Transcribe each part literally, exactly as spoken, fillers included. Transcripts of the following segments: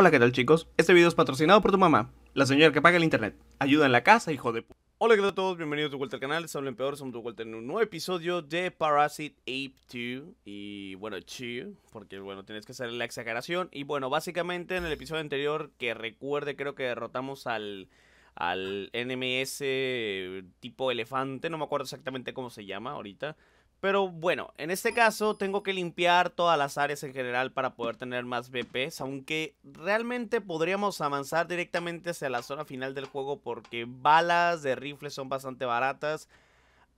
Hola, ¿qué tal, chicos? Este video es patrocinado por tu mamá, la señora que paga el internet. Ayuda en la casa, hijo de p***. Hola, ¿qué tal a todos? Bienvenidos de vuelta al canal. Les hablo en peor, somos de vuelta en un nuevo episodio de Parasite Ape dos. Y bueno, chill, porque bueno, tienes que hacer la exageración. Y bueno, básicamente en el episodio anterior, que recuerde, creo que derrotamos al, al N M S tipo elefante. No me acuerdo exactamente cómo se llama ahorita. Pero bueno, en este caso tengo que limpiar todas las áreas en general para poder tener más B Ps, aunque realmente podríamos avanzar directamente hacia la zona final del juego porque balas de rifle son bastante baratas,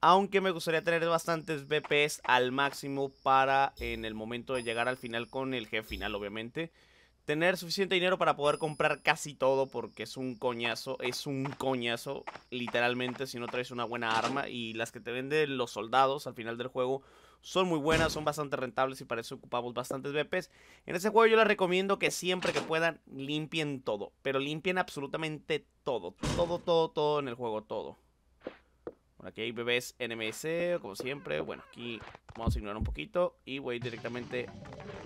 aunque me gustaría tener bastantes B Ps al máximo para en el momento de llegar al final con el jefe final, obviamente, tener suficiente dinero para poder comprar casi todo porque es un coñazo, es un coñazo literalmente si no traes una buena arma, y las que te venden los soldados al final del juego son muy buenas, son bastante rentables y para eso ocupamos bastantes B Ps. En este juego yo les recomiendo que siempre que puedan limpien todo, pero limpien absolutamente todo, todo, todo, todo en el juego, todo. Bueno, aquí hay bebés N M S, como siempre. Bueno, aquí vamos a ignorar un poquito y voy directamente...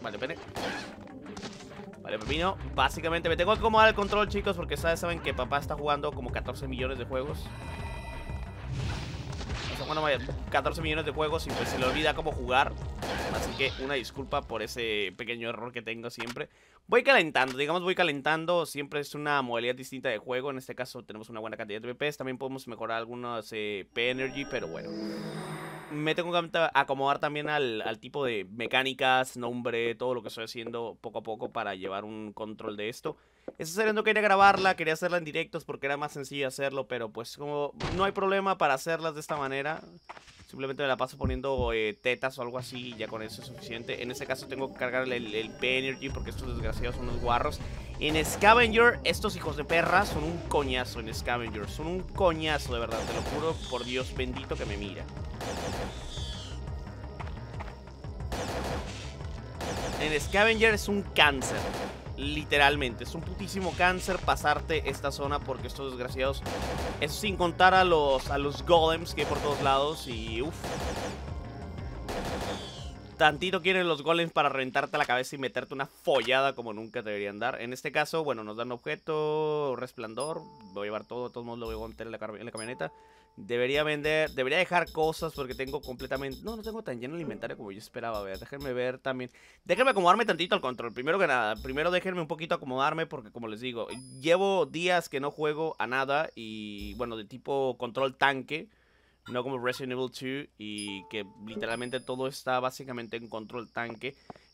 Vale, pene. Vale, pepino, básicamente me tengo que acomodar el control, chicos, porque ¿sabes? Saben que papá está jugando como catorce millones de juegos. O sea, bueno, catorce millones de juegos y pues se le olvida cómo jugar. Así que una disculpa por ese pequeño error que tengo siempre. Voy calentando, digamos voy calentando, siempre es una modalidad distinta de juego. En este caso tenemos una buena cantidad de B Ps, también podemos mejorar algunos eh, P-Energy, pero bueno. Me tengo que acomodar también al, al tipo de mecánicas, nombre, todo lo que estoy haciendo poco a poco para llevar un control de esto. Esa serie no quería grabarla, quería hacerla en directos porque era más sencillo hacerlo, pero pues como no hay problema para hacerlas de esta manera, simplemente me la paso poniendo eh, tetas o algo así y ya con eso es suficiente. En este caso tengo que cargar el, el P-Energy porque estos desgraciados son unos guarros. En Scavenger, estos hijos de perra son un coñazo en Scavenger, son un coñazo de verdad, te lo juro por Dios bendito que me mira. En Scavenger es un cáncer, literalmente, es un putísimo cáncer pasarte esta zona porque estos desgraciados, eso sin contar a los, a los golems que hay por todos lados y uff. Tantito quieren los golems para reventarte la cabeza y meterte una follada como nunca te deberían dar. En este caso, bueno, nos dan objeto, resplandor, voy a llevar todo, de todos modos lo voy a meter en la, en la camioneta. Debería vender, debería dejar cosas porque tengo completamente... No, no tengo tan lleno el inventario como yo esperaba, a ver, déjenme ver también. Déjenme acomodarme tantito al control, primero que nada. Primero déjenme un poquito acomodarme porque como les digo, llevo días que no juego a nada y bueno, de tipo control tanque. No como Resident Evil dos y que literalmente todo está básicamente en control tanque.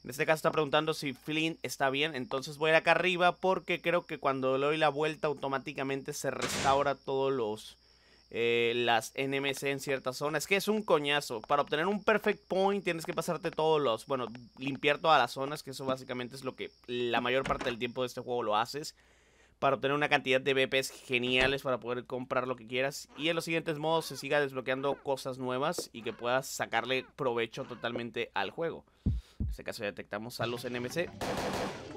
En este caso está preguntando si Flynn está bien, entonces voy a ir acá arriba porque creo que cuando le doy la vuelta automáticamente se restaura todos los... Eh, las N M C en ciertas zonas. Es que es un coñazo. Para obtener un perfect point tienes que pasarte todos los... Bueno, limpiar todas las zonas, que eso básicamente es lo que la mayor parte del tiempo de este juego lo haces, para obtener una cantidad de B Ps geniales para poder comprar lo que quieras. Y en los siguientes modos se siga desbloqueando cosas nuevas y que puedas sacarle provecho totalmente al juego. En este caso ya detectamos a los N M C.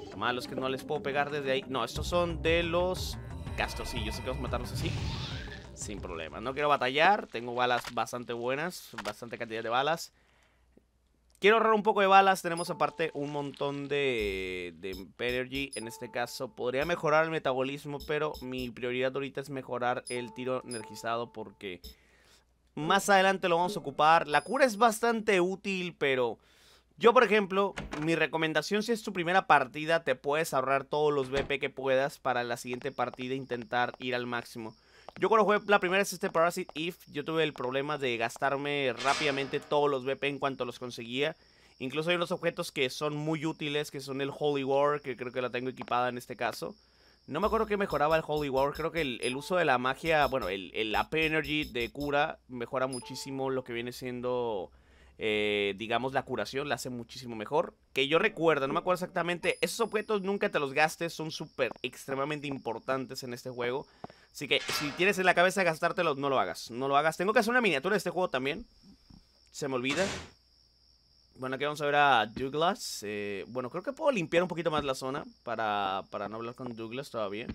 Además, los que no les puedo pegar desde ahí. No, estos son de los castorcillos, así que vamos a matarlos así sin problema, no quiero batallar. Tengo balas bastante buenas, bastante cantidad de balas. Quiero ahorrar un poco de balas. Tenemos aparte un montón de, de energy. En este caso podría mejorar el metabolismo, pero mi prioridad ahorita es mejorar el tiro energizado porque más adelante lo vamos a ocupar. La cura es bastante útil, pero yo por ejemplo, mi recomendación si es tu primera partida, te puedes ahorrar todos los B P que puedas para la siguiente partida intentar ir al máximo. Yo cuando jugué la primera es este Parasite Eve, yo tuve el problema de gastarme rápidamente todos los B P en cuanto los conseguía. Incluso hay unos objetos que son muy útiles, que son el Holy War, que creo que la tengo equipada en este caso. No me acuerdo que mejoraba el Holy War, creo que el, el uso de la magia, bueno, el, el A P Energy de cura mejora muchísimo lo que viene siendo... Eh, digamos la curación la hace muchísimo mejor. Que yo recuerdo, no me acuerdo exactamente. Esos objetos nunca te los gastes, son súper extremadamente importantes en este juego. Así que si tienes en la cabeza gastártelos, no lo hagas, no lo hagas. Tengo que hacer una miniatura de este juego también, se me olvida. Bueno, aquí vamos a ver a Douglas. eh, Bueno, creo que puedo limpiar un poquito más la zona para, para no hablar con Douglas todavía.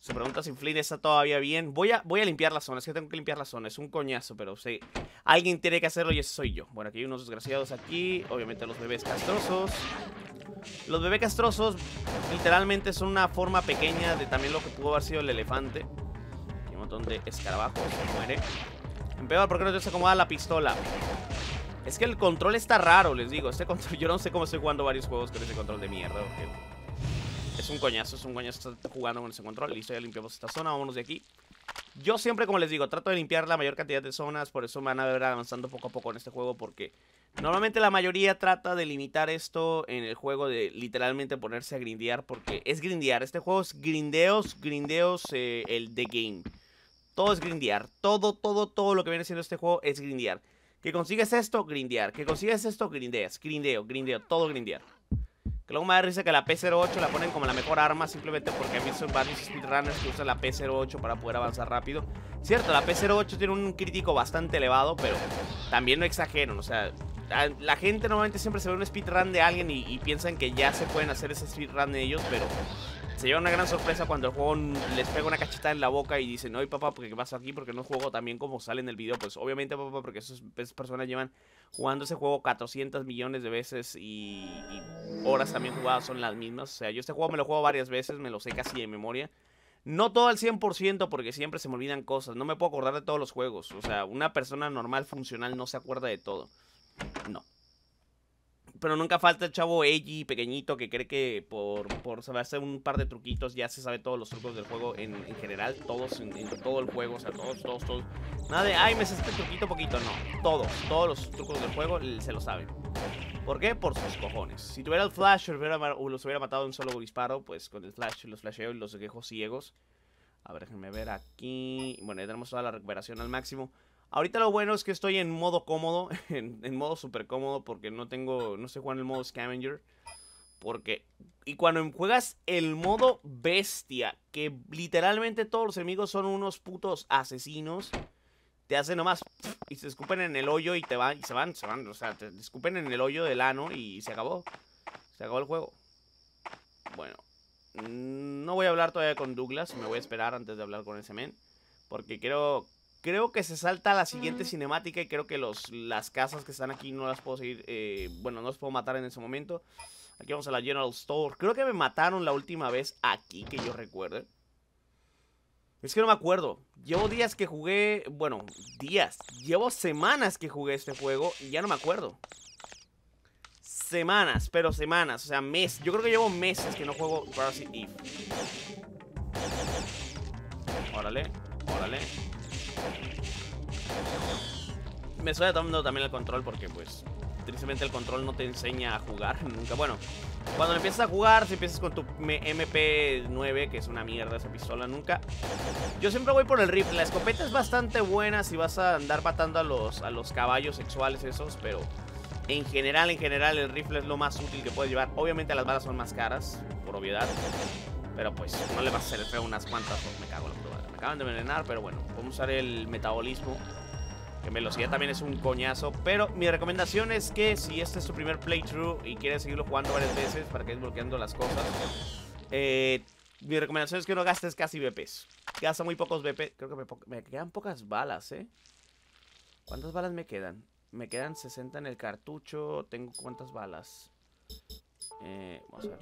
Se pregunta si Flynn está todavía bien. Voy a, voy a limpiar la zona, es que tengo que limpiar la zona. Es un coñazo, pero sí, alguien tiene que hacerlo y ese soy yo. Bueno, aquí hay unos desgraciados aquí. Obviamente los bebés castrosos. Los bebés castrosos literalmente son una forma pequeña de también lo que pudo haber sido el elefante. Hay un montón de escarabajos. Se muere. Empeor, ¿por qué no te acomoda la pistola? Es que el control está raro, les digo. Este control, yo no sé cómo estoy jugando varios juegos con ese control de mierda. Es un coñazo, es un coñazo estar jugando con ese control. Listo, ya limpiamos esta zona, vámonos de aquí. Yo siempre, como les digo, trato de limpiar la mayor cantidad de zonas. Por eso me van a ver avanzando poco a poco en este juego, porque normalmente la mayoría trata de limitar esto en el juego, de literalmente ponerse a grindear, porque es grindear. Este juego es grindeos, grindeos, eh, el The Game. Todo es grindear, todo, todo, todo lo que viene siendo este juego es grindear. Que consigues esto, grindear. Que consigues esto, grindeas. Grindeo, grindeo, todo grindear. Que luego me da risa que la P cero ocho la ponen como la mejor arma, simplemente porque he visto varios speedrunners que usan la P cero ocho para poder avanzar rápido. Cierto, la P cero ocho tiene un crítico bastante elevado, pero también no exageran. O sea, la gente normalmente siempre se ve un speedrun de alguien y, y piensan que ya se pueden hacer ese speedrun de ellos, pero se lleva una gran sorpresa cuando el juego les pega una cachetada en la boca y dicen: no, papá, ¿por qué pasó aquí? Porque no juego también como sale en el video. Pues obviamente, papá, porque esas personas llevan jugando ese juego cuatrocientos millones de veces y, y horas también jugadas son las mismas. O sea, yo este juego me lo juego varias veces, me lo sé casi de memoria. No todo al cien por ciento porque siempre se me olvidan cosas. No me puedo acordar de todos los juegos. O sea, una persona normal, funcional, no se acuerda de todo. No. Pero nunca falta el chavo edgy, pequeñito, que cree que por, por saber hacer un par de truquitos ya se sabe todos los trucos del juego en, en general. Todos, en, en todo el juego, o sea, todos, todos, todos. Nada de, ay, me sé este truquito poquito, no. Todos, todos los trucos del juego se lo saben. ¿Por qué? Por sus cojones. Si tuviera el flash o los hubiera matado de un solo disparo, pues con el flash los flasheo y los dejo ciegos. A ver, déjenme ver aquí. Bueno, ya tenemos toda la recuperación al máximo. Ahorita lo bueno es que estoy en modo cómodo, en, en modo súper cómodo, porque no tengo, no sé jugar en el modo Scavenger. Porque, y cuando juegas el modo bestia, que literalmente todos los enemigos son unos putos asesinos, te hacen nomás y se escupen en el hoyo y te van, y se van, se van, o sea, te escupen en el hoyo del ano y se acabó. Se acabó el juego. Bueno, no voy a hablar todavía con Douglas, me voy a esperar antes de hablar con ese men, porque quiero... Creo que se salta a la siguiente cinemática y creo que los, las casas que están aquí no las puedo seguir, eh, bueno, no las puedo matar en ese momento. Aquí vamos a la General Store. Creo que me mataron la última vez aquí, que yo recuerde. Es que no me acuerdo. Llevo días que jugué, bueno, días. Llevo semanas que jugué este juego y ya no me acuerdo. Semanas, pero semanas, o sea, meses. Yo creo que llevo meses que no juego Parasite Eve. Órale, órale. Me estoy tomando también el control porque pues tristemente el control no te enseña a jugar nunca. Bueno, cuando empiezas a jugar, si empiezas con tu M P nueve, que es una mierda esa pistola, nunca. Yo siempre voy por el rifle. La escopeta es bastante buena si vas a andar matando a los, a los caballos sexuales esos, pero en general, en general el rifle es lo más útil que puedes llevar. Obviamente las balas son más caras, por obviedad, pero pues no le vas a hacer el feo unas cuantas, pues me cago en la puta. Me acaban de envenenar, pero bueno, podemos usar el metabolismo, que velocidad también es un coñazo. Pero mi recomendación es que si este es tu primer playthrough y quieres seguirlo jugando varias veces para que estés bloqueando las cosas, eh, mi recomendación es que no gastes casi B Ps. Gasta muy pocos B P. Creo que me, po me quedan pocas balas, ¿eh? ¿Cuántas balas me quedan? Me quedan sesenta en el cartucho. ¿Tengo cuántas balas? Eh, vamos a ver.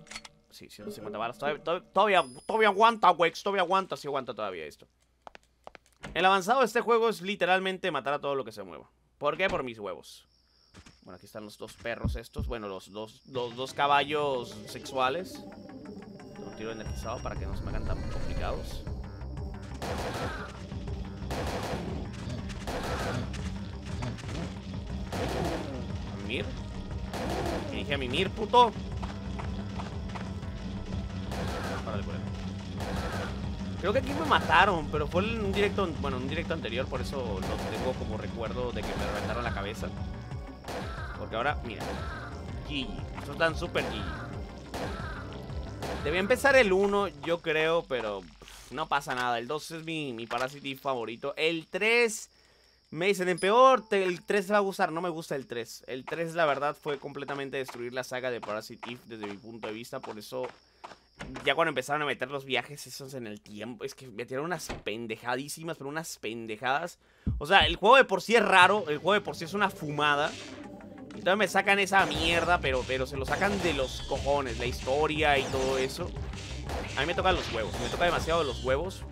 Sí, ciento cincuenta balas. Todavía, todavía, todavía aguanta, Wex. Todavía aguanta, sí aguanta todavía esto. El avanzado de este juego es literalmente matar a todo lo que se mueva. ¿Por qué? Por mis huevos. Bueno, aquí están los dos perros estos. Bueno, los dos, los dos caballos sexuales. Un tiro energizado para que no se me hagan tan complicados. Mimir. ¿Qué dije a Mimir, puto? Creo que aquí me mataron, pero fue en un directo, bueno, en un directo anterior, por eso lo tengo como recuerdo de que me reventaron la cabeza. Porque ahora, mira, G G, estos están súper G G. Debía empezar el uno, yo creo, pero pff, no pasa nada. El dos es mi, mi Parasite Eve favorito. El tres, me dicen, en peor, te, el tres te va a gustar. No me gusta el tres. El tres, la verdad, fue completamente destruir la saga de Parasite Eve desde mi punto de vista, por eso... Ya cuando empezaron a meter los viajes esos en el tiempo, es que metieron unas pendejadísimas, pero unas pendejadas. O sea, el juego de por sí es raro, el juego de por sí es una fumada. Entonces me sacan esa mierda, pero, pero se lo sacan de los cojones, la historia y todo eso. A mí me tocan los huevos, me toca demasiado los huevos.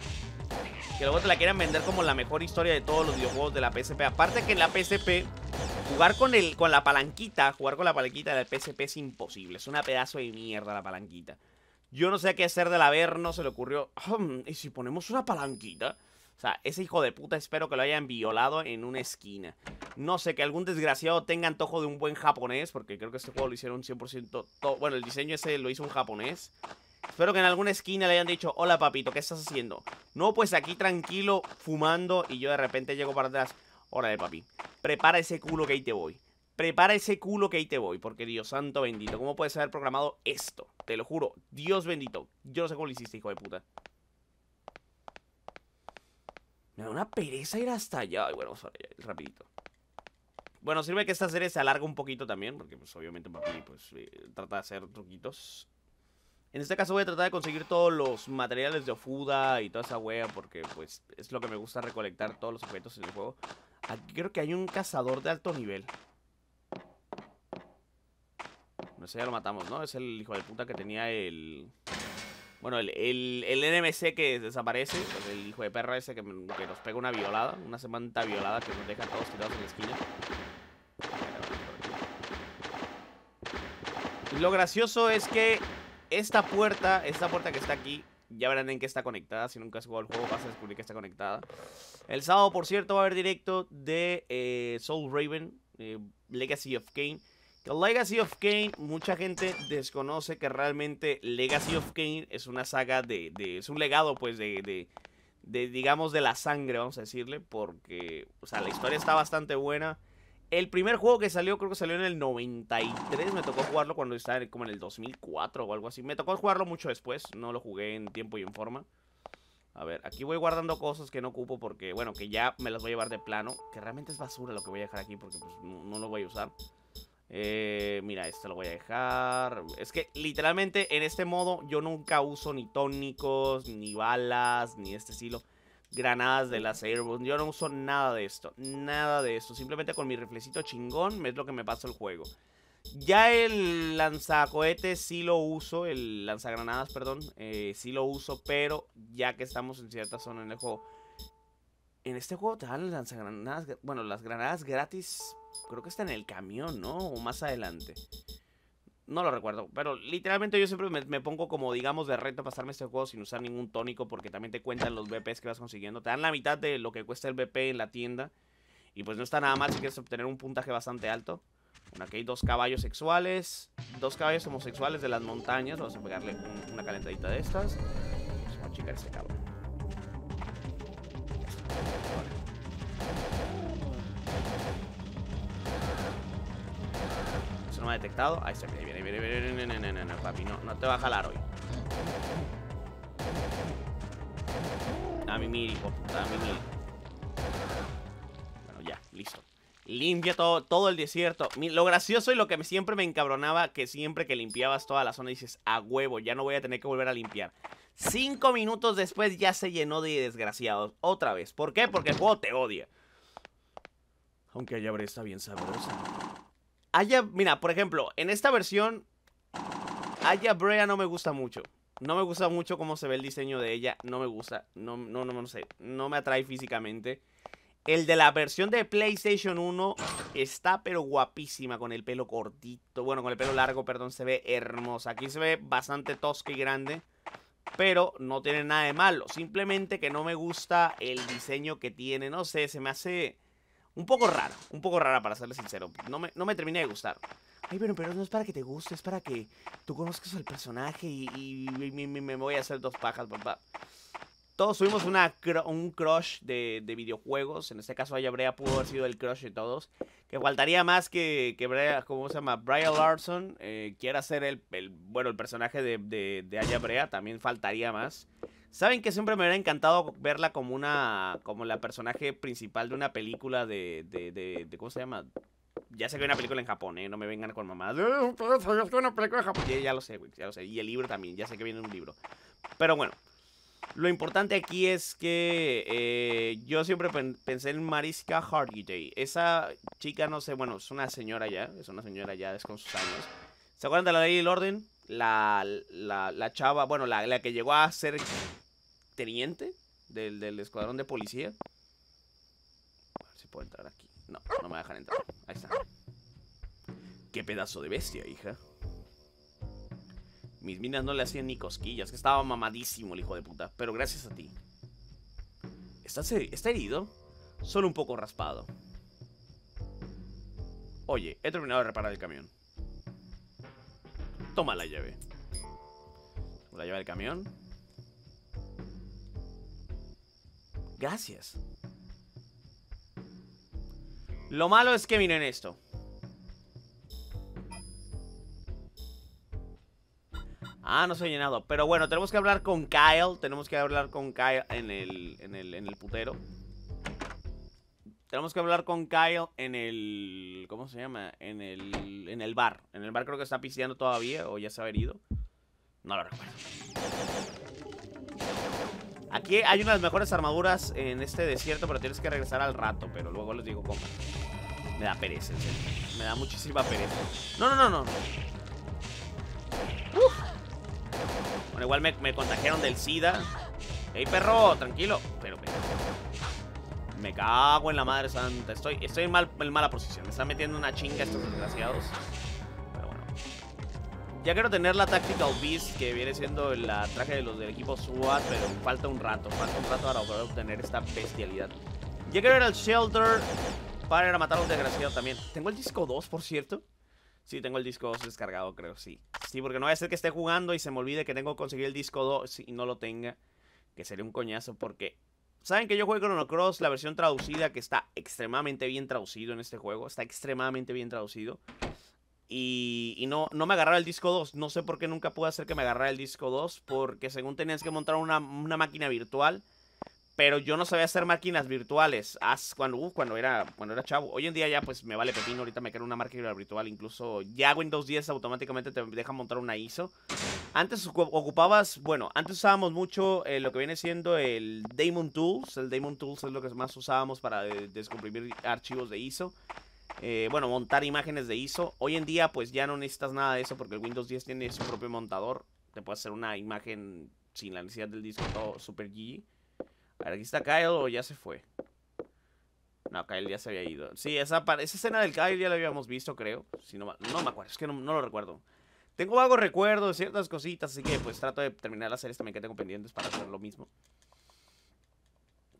Que luego te la quieran vender como la mejor historia de todos los videojuegos de la P S P. Aparte que en la P S P, jugar con, el, con la palanquita, jugar con la palanquita de la P S P es imposible. Es una pedazo de mierda la palanquita. Yo no sé qué hacer del Averno, se le ocurrió, ¿y si ponemos una palanquita? O sea, ese hijo de puta espero que lo hayan violado en una esquina. No sé, que algún desgraciado tenga antojo de un buen japonés, porque creo que este juego lo hicieron cien por ciento todo. Bueno, el diseño ese lo hizo un japonés. Espero que en alguna esquina le hayan dicho, hola papito, ¿qué estás haciendo? No, pues aquí tranquilo, fumando, y yo de repente llego para atrás. Órale papi, prepara ese culo que ahí te voy. Prepara ese culo que ahí te voy, porque Dios santo bendito, ¿cómo puedes haber programado esto? Te lo juro, Dios bendito, yo no sé cómo lo hiciste, hijo de puta. Me da una pereza ir hasta allá. Bueno, vamos para allá, rapidito. Bueno, sirve que esta serie se alarga un poquito también, porque pues obviamente papi pues, eh, trata de hacer truquitos. En este caso voy a tratar de conseguir todos los materiales de Ofuda y toda esa wea, porque pues es lo que me gusta, recolectar todos los objetos en el juego. Aquí creo que hay un cazador de alto nivel. No sé, ya lo matamos, ¿no? Es el hijo de puta que tenía el... Bueno, el, el, el N M C que desaparece, pues el hijo de perra ese que, que nos pega una violada, una semanta violada que nos deja todos tirados en la esquina. Lo gracioso es que esta puerta, esta puerta que está aquí, ya verán en qué está conectada. Si nunca has jugado el juego vas a descubrir que está conectada. El sábado, por cierto, va a haber directo de eh, Soul Raven, eh, Legacy of Kain. Que Legacy of Kain, mucha gente desconoce que realmente Legacy of Kain es una saga de... de es un legado, pues, de, de, de... digamos, de la sangre, vamos a decirle. Porque, o sea, la historia está bastante buena. El primer juego que salió, creo que salió en el noventa y tres. Me tocó jugarlo cuando estaba como en el dos mil cuatro o algo así. Me tocó jugarlo mucho después. No lo jugué en tiempo y en forma. A ver, aquí voy guardando cosas que no ocupo porque, bueno, que ya me las voy a llevar de plano. Que realmente es basura lo que voy a dejar aquí porque, pues, no, no lo voy a usar. Eh, mira, esto lo voy a dejar. Es que literalmente en este modo yo nunca uso ni tónicos, ni balas, ni este estilo. Granadas de las Airborne, yo no uso nada de esto. Nada de esto, simplemente con mi riflecito chingón es lo que me pasa el juego. Ya el lanzacohetes sí lo uso, el lanzagranadas, perdón, eh, sí lo uso. Pero ya que estamos en cierta zona en el juego, en este juego te dan lanzagranadas, bueno, las granadas gratis. Creo que está en el camión, ¿no? O más adelante. No lo recuerdo. Pero literalmente yo siempre me, me pongo como, digamos, de reto pasarme este juego sin usar ningún tónico. Porque también te cuentan los B Ps que vas consiguiendo. Te dan la mitad de lo que cuesta el B P en la tienda. Y pues no está nada mal si quieres obtener un puntaje bastante alto. Bueno, aquí hay dos caballos sexuales. Dos caballos homosexuales de las montañas. Vamos a pegarle un, una calentadita de estas. Vamos a achicar ese cabrón. No me ha detectado. Ahí se viene, viene, viene, viene, viene, no, no, no, papi, no, no te va a jalar hoy. A mi miri, hijo, a mi miri. Bueno, ya, listo. Limpia todo, todo el desierto. Lo gracioso y lo que siempre me encabronaba, que siempre que limpiabas toda la zona dices, a huevo, ya no voy a tener que volver a limpiar. Cinco minutos después ya se llenó de desgraciados. Otra vez. ¿Por qué? Porque el juego te odia. Aunque allá está bien sabrosa. Aya, mira, por ejemplo, en esta versión Aya Brea no me gusta mucho. No me gusta mucho cómo se ve el diseño de ella. No me gusta, no, no, no, no sé. No me atrae físicamente. El de la versión de PlayStation uno está pero guapísima. Con el pelo cortito, bueno, con el pelo largo, perdón, se ve hermosa. Aquí se ve bastante tosca y grande, pero no tiene nada de malo. Simplemente que no me gusta el diseño que tiene. No sé, se me hace... Un poco rara, un poco rara para serles sincero. No me, no me terminé de gustar. Ay, pero, pero no es para que te guste, es para que tú conozcas al personaje y, y, y, y me voy a hacer dos pajas, papá. Todos tuvimos una, un crush de, de videojuegos. En este caso, Aya Brea pudo haber sido el crush de todos. Que faltaría más que, que Brea, ¿cómo se llama? Brian Larson eh, quiera ser el, el, bueno, el personaje de, de, de Aya Brea. También faltaría más. Saben que siempre me hubiera encantado verla como una, como la personaje principal de una película de, de, de, de ¿cómo se llama? Ya sé que hay una película en Japón, ¿eh? No me vengan con mamás. Ya, ya lo sé, güey, ya lo sé. Y el libro también, ya sé que viene un libro. Pero bueno, Lo importante aquí es que eh, yo siempre pen pensé en Mariska Hargitay. Esa chica, no sé, bueno, es una señora ya. Es una señora ya, es con sus años. ¿Se acuerdan de la ley del orden? La, la, la chava, bueno, la, la que llegó a ser teniente del, del escuadrón de policía. A ver si puedo entrar aquí. No, no me dejan entrar. Ahí está. Qué pedazo de bestia, hija. Mis minas no le hacían ni cosquillas, que estaba mamadísimo el hijo de puta. Pero gracias a ti. ¿Estás her- ¿Está herido? Solo un poco raspado. Oye, he terminado de reparar el camión. Toma la llave. La llave del camión. Gracias. Lo malo es que miren esto. Ah, no se ha llenado. Pero bueno, tenemos que hablar con Kyle. Tenemos que hablar con Kyle en el, en el, en el putero. Tenemos que hablar con Kyle en el... ¿Cómo se llama? En el, en el bar. En el bar creo que está pisteando todavía. O ya se ha herido. No lo recuerdo. Aquí hay una de las mejores armaduras en este desierto. Pero tienes que regresar al rato. Pero luego les digo cómo. Me da pereza, en serio. Me da muchísima pereza. No, no, no, no. Uf. Bueno, igual me, me contagiaron del SIDA. ¡Ey, perro! Tranquilo. Pero, pero, me cago en la madre santa. Estoy, estoy en, mal, en mala posición. Me están metiendo una chinga estos desgraciados. Pero bueno. Ya quiero tener la Tactical Beast, que viene siendo el traje de los del equipo SWAT. Pero falta un rato. Falta un rato para poder obtener esta bestialidad. Ya quiero ir al Shelter para ir a matar a los desgraciados también. Tengo el disco dos, por cierto. Sí, tengo el disco dos descargado, creo, sí. Sí, porque no vaya a ser que esté jugando y se me olvide que tengo que conseguir el disco dos y no lo tenga. Que sería un coñazo porque... Saben que yo juego Chronocross, la versión traducida, que está extremadamente bien traducido en este juego. Está extremadamente bien traducido. Y, y no, no me agarraba el disco dos. No sé por qué nunca pude hacer que me agarrara el disco dos. Porque según tenías que montar una, una máquina virtual... Pero yo no sabía hacer máquinas virtuales cuando, uh, cuando, era, cuando era chavo. Hoy en día ya pues me vale pepino. Ahorita me creo una máquina virtual. Incluso ya Windows diez automáticamente te deja montar una I S O. Antes ocupabas... Bueno, antes usábamos mucho eh, lo que viene siendo el Daemon Tools. El Daemon Tools es lo que más usábamos para de descomprimir archivos de I S O. Eh, bueno, montar imágenes de I S O. Hoy en día pues ya no necesitas nada de eso porque el Windows diez tiene su propio montador. Te puede hacer una imagen sin la necesidad del disco todo super G G. A ver, aquí está Kyle o ya se fue. No, Kyle ya se había ido. Sí, esa, esa escena del Kyle ya la habíamos visto, creo. Si no, no me acuerdo, es que no, no lo recuerdo. Tengo vagos recuerdos de ciertas cositas, así que pues trato de terminar las series también que tengo pendientes para hacer lo mismo.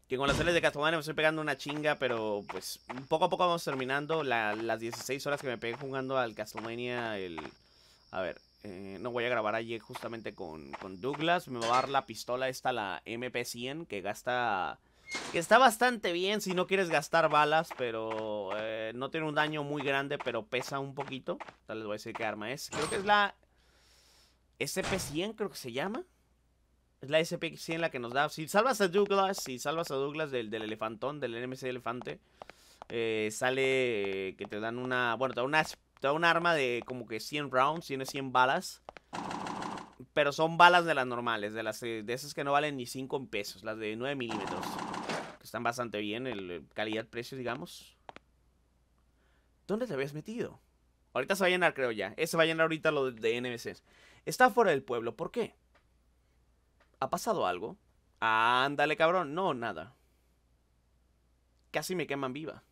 Que con las series de Castlevania me estoy pegando una chinga, pero pues poco a poco vamos terminando la, las dieciséis horas que me pegué jugando al Castlevania. El... A ver... Eh, no voy a grabar ayer justamente con, con Douglas. Me va a dar la pistola esta, la M P cien, que gasta... Que está bastante bien si no quieres gastar balas, pero eh, no tiene un daño muy grande, pero pesa un poquito. Tal les voy a decir qué arma es. Creo que es la S P cien, creo que se llama. Es la S P cien la que nos da... Si salvas a Douglas, si salvas a Douglas del, del elefantón, del N M C elefante, eh, sale que te dan una... Bueno, te dan una... Te da un arma de como que cien rounds, tiene cien balas. Pero son balas de las normales, de las de esas que no valen ni cinco pesos, las de nueve milímetros. Están bastante bien, el calidad-precio, digamos. ¿Dónde te habías metido? Ahorita se va a llenar, creo ya. Ese va a llenar ahorita lo de N M C. Está fuera del pueblo, ¿por qué? ¿Ha pasado algo? Ándale, cabrón. No, nada. Casi me queman viva.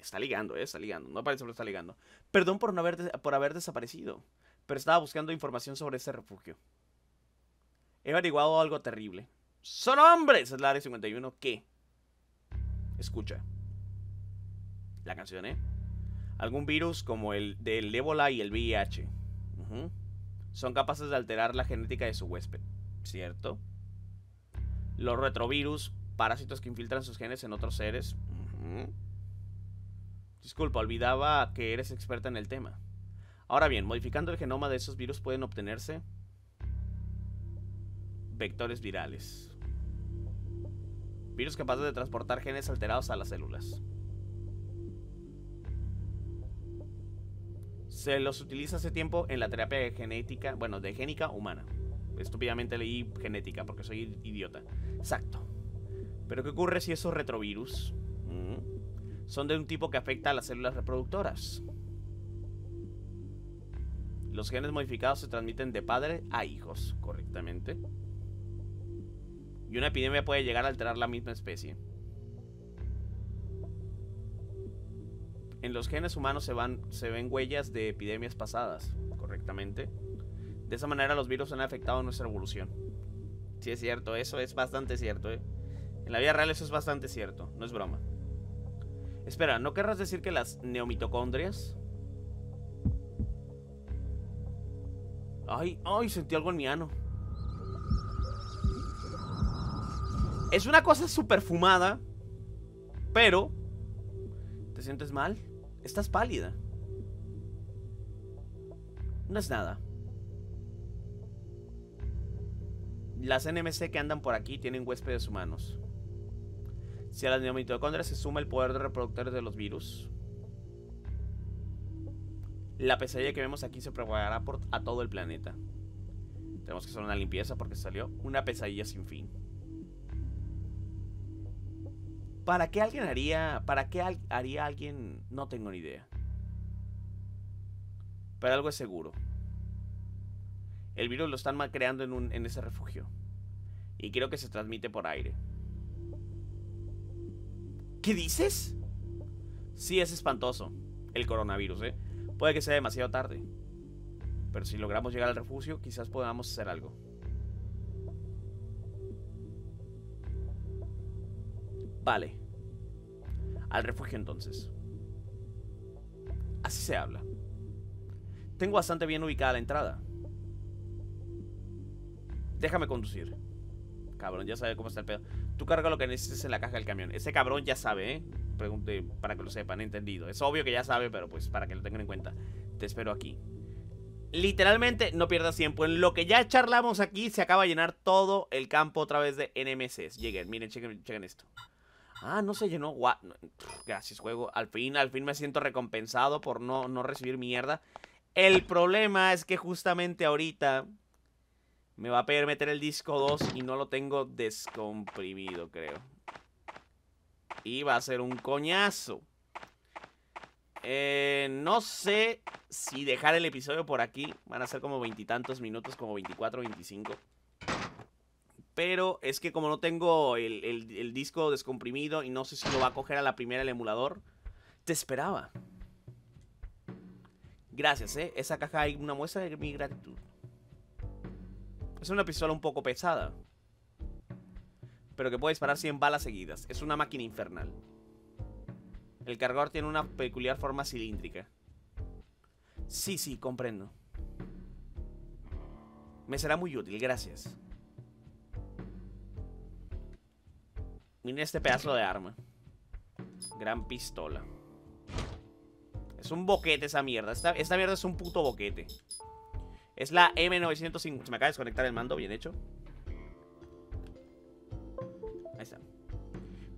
Está ligando, eh, está ligando, no parece, pero está ligando. Perdón por no haber, por haber desaparecido, pero estaba buscando información sobre ese refugio. He averiguado algo terrible. ¡Son hombres! Es la área cincuenta y uno, ¿qué? Escucha la canción, ¿eh? Algún virus como el del ébola y el V I H. Uh-huh. Son capaces de alterar la genética de su huésped, ¿cierto? Los retrovirus, parásitos que infiltran sus genes en otros seres. Uh-huh. Disculpa, olvidaba que eres experta en el tema. Ahora bien, modificando el genoma de esos virus pueden obtenerse vectores virales. Virus capaces de transportar genes alterados a las células. Se los utiliza hace tiempo en la terapia genética, bueno, de génica humana. estúpidamente leí genética porque soy idiota. Exacto. Pero ¿qué ocurre si esos retrovirus mm, son de un tipo que afecta a las células reproductoras? Los genes modificados se transmiten de padre a hijos, correctamente. Y una epidemia puede llegar a alterar la misma especie. En los genes humanos se, van, se ven huellas de epidemias pasadas, correctamente. De esa manera los virus han afectado nuestra evolución. Sí, es cierto, eso es bastante cierto, ¿eh? En la vida real eso es bastante cierto, no es broma. Espera, ¿no querrás decir que las neomitocondrias? Ay, ay, sentí algo en mi ano. Es una cosa súper fumada, pero ¿te sientes mal? Estás pálida. No es nada. Las N M C que andan por aquí tienen huéspedes humanos. Si a las neomitocondrias se suma el poder de reproductores de los virus, la pesadilla que vemos aquí se propagará por a todo el planeta. Tenemos que hacer una limpieza porque salió una pesadilla sin fin. ¿Para qué alguien haría? ¿Para qué al, haría alguien? No tengo ni idea. Pero algo es seguro. El virus lo están creando en, un, en ese refugio. Y creo que se transmite por aire. ¿Qué dices? Sí, es espantoso. El coronavirus, ¿eh? Puede que sea demasiado tarde. Pero si logramos llegar al refugio, quizás podamos hacer algo. Vale. Al refugio entonces. Así se habla. Tengo bastante bien ubicada la entrada. Déjame conducir. Cabrón, ya sabe cómo está el pedo. Tú carga lo que necesites en la caja del camión. Ese cabrón ya sabe, ¿eh? Pregunte para que lo sepan, entendido. Es obvio que ya sabe, pero pues para que lo tengan en cuenta. Te espero aquí. Literalmente, no pierdas tiempo. En lo que ya charlamos aquí, se acaba de llenar todo el campo otra vez de N M Cs. Lleguen, miren, chequen, chequen esto. Ah, no se llenó. What? Gracias, juego. Al fin, al fin me siento recompensado por no, no recibir mierda. El problema es que justamente ahorita me va a pedir meter el disco dos y no lo tengo descomprimido, creo. Y va a ser un coñazo. Eh, no sé si dejar el episodio por aquí. Van a ser como veintitantos minutos, como veinticuatro, veinticinco. Pero es que como no tengo el, el, el disco descomprimido y no sé si lo va a coger a la primera el emulador, te esperaba. Gracias, ¿eh? Esa caja hay una muestra de mi gratitud. Es una pistola un poco pesada, pero que puede disparar cien balas seguidas. Es una máquina infernal. El cargador tiene una peculiar forma cilíndrica. Sí, sí, comprendo. Me será muy útil, gracias. Miren este pedazo de arma. Gran pistola. Es un boquete esa mierda. Esta, esta mierda es un puto boquete. Es la M novecientos cincuenta. Se me acaba de desconectar el mando, bien hecho. Ahí está.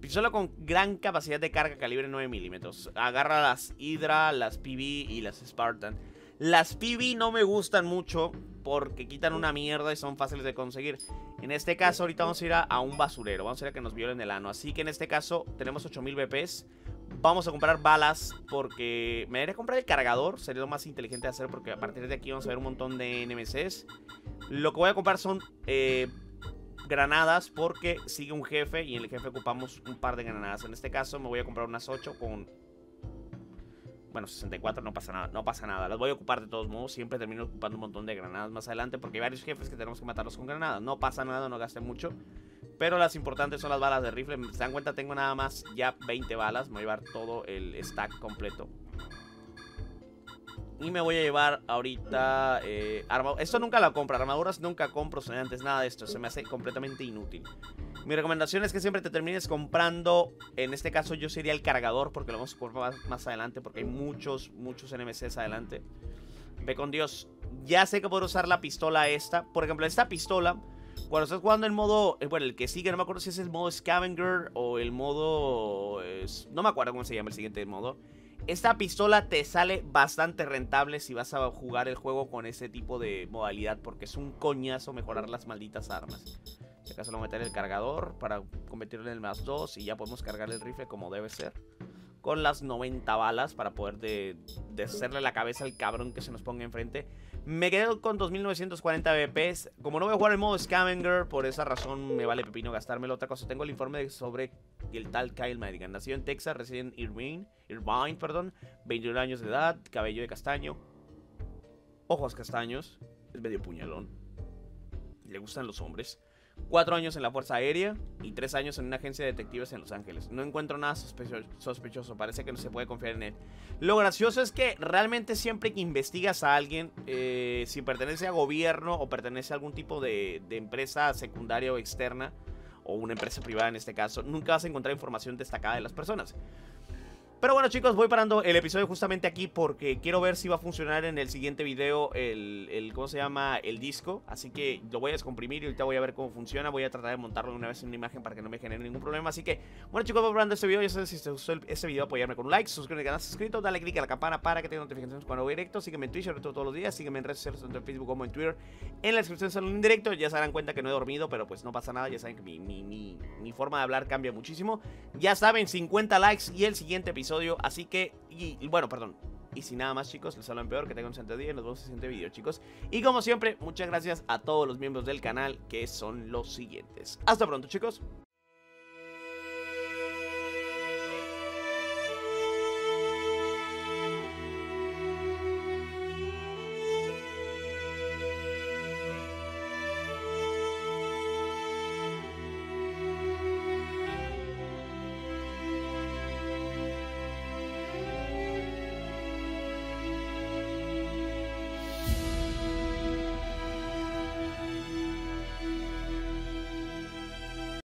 Pistola con gran capacidad de carga calibre nueve milímetros. Agarra las Hydra, las P B y las Spartan. Las P B no me gustan mucho porque quitan una mierda y son fáciles de conseguir. En este caso ahorita vamos a ir a, a un basurero. Vamos a ir a que nos violen el ano. Así que en este caso tenemos ocho mil B Ps. Vamos a comprar balas porque me iré a comprar el cargador. Sería lo más inteligente de hacer porque a partir de aquí vamos a ver un montón de N M Cs. Lo que voy a comprar son eh, granadas porque sigue un jefe y en el jefe ocupamos un par de granadas. En este caso me voy a comprar unas ocho con... Bueno, sesenta y cuatro, no pasa nada, no pasa nada. Las voy a ocupar de todos modos. Siempre termino ocupando un montón de granadas más adelante porque hay varios jefes que tenemos que matarlos con granadas. No pasa nada, no gasten mucho. Pero las importantes son las balas de rifle. Se dan cuenta, tengo nada más ya veinte balas. Me voy a llevar todo el stack completo. Y me voy a llevar ahorita eh, armadura. Esto nunca la compro, armaduras nunca compro antes, nada de esto, se me hace completamente inútil. Mi recomendación es que siempre te termines comprando. En este caso yo sería el cargador porque lo vamos a comprar más, más adelante porque hay muchos, muchos N M Cs adelante. Ve con Dios. Ya sé que puedo usar la pistola esta. Por ejemplo, esta pistola cuando estás jugando en modo, bueno, el que sigue, no me acuerdo si es el modo Scavenger o el modo, eh, no me acuerdo cómo se llama el siguiente modo. Esta pistola te sale bastante rentable si vas a jugar el juego con ese tipo de modalidad, porque es un coñazo mejorar las malditas armas. Si acaso lo meter el cargador para convertirlo en el más dos, y ya podemos cargar el rifle como debe ser, con las noventa balas para poder de, deshacerle la cabeza al cabrón que se nos ponga enfrente. Me quedé con dos mil novecientos cuarenta B Ps. Como no voy a jugar el modo Scavenger, por esa razón me vale pepino gastármelo. Otra cosa, tengo el informe sobre el tal Kyle Madigan. Nacido en Texas, residente en Irvine, Irvine perdón, veintiuno años de edad, cabello de castaño, ojos castaños, es medio puñalón, le gustan los hombres. Cuatro años en la Fuerza Aérea y tres años en una agencia de detectives en Los Ángeles. No encuentro nada sospechoso, parece que no se puede confiar en él. Lo gracioso es que realmente siempre que investigas a alguien, eh, si pertenece a gobierno o pertenece a algún tipo de, de empresa secundaria o externa, o una empresa privada en este caso, nunca vas a encontrar información destacada de las personas. Pero bueno, chicos, voy parando el episodio justamente aquí porque quiero ver si va a funcionar en el siguiente video el, el ¿cómo se llama? El disco. Así que lo voy a descomprimir y ahorita voy a ver cómo funciona. Voy a tratar de montarlo una vez en una imagen para que no me genere ningún problema. Así que, bueno, chicos, voy parando este video. Ya saben, si te gustó el, este video, apoyarme con un like, suscríbete al canal si estás suscrito, dale click a la campana para que te den notificaciones cuando voy directo. Sígueme en Twitch, sobre todo todos los días. Sígueme en redes sociales, tanto en Facebook como en Twitter. En la descripción sale un directo. Ya se darán cuenta que no he dormido, pero pues no pasa nada. Ya saben que mi, mi, mi, mi forma de hablar cambia muchísimo. Ya saben, cincuenta likes y el siguiente episodio. Así que, y, y bueno, perdón. Y sin nada más, chicos, les hablo en peor. Que tengan un santo día y nos vemos en el siguiente video, chicos. Y como siempre, muchas gracias a todos los miembros del canal, que son los siguientes. Hasta pronto, chicos.